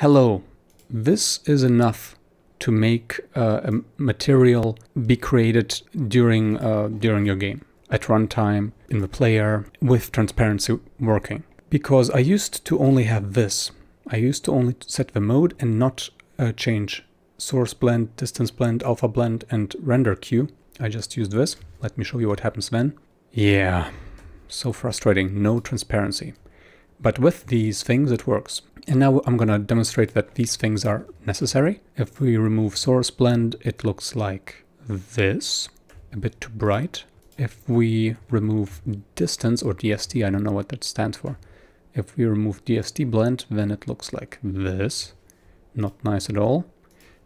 hello, this is enough to make a material be created during your game, at runtime, in the player, with transparency working. Because I used to only have this. I used to only set the mode and not change source blend, distance blend, alpha blend, and render queue. I just used this. Let me show you what happens then. Yeah, so frustrating, no transparency. But with these things it works. And now I'm gonna demonstrate that these things are necessary. If we remove source blend, it looks like this, a bit too bright. If we remove distance or DST, I don't know what that stands for. If we remove DST blend, then it looks like this, not nice at all.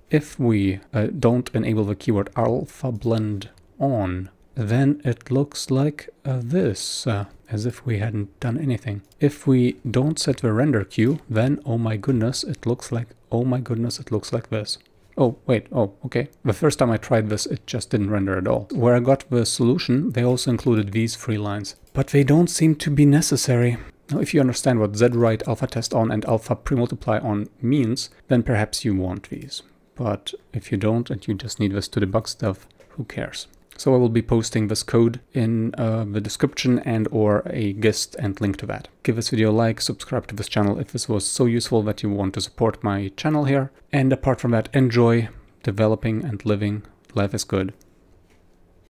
If we don't enable the keyword alpha blend on, then it looks like this, as if we hadn't done anything. If we don't set the render queue, then oh my goodness, it looks like this. Oh, wait, oh, okay. The first time I tried this, it just didn't render at all. Where I got the solution, they also included these three lines, but they don't seem to be necessary. Now, if you understand what zWrite, alpha test on, and alpha premultiply on means, then perhaps you want these. But if you don't, and you just need this to debug stuff, who cares? So I will be posting this code in the description and or a gist and link to that. Give this video a like, subscribe to this channel if this was so useful that you want to support my channel here. And apart from that, enjoy developing and living. Life is good.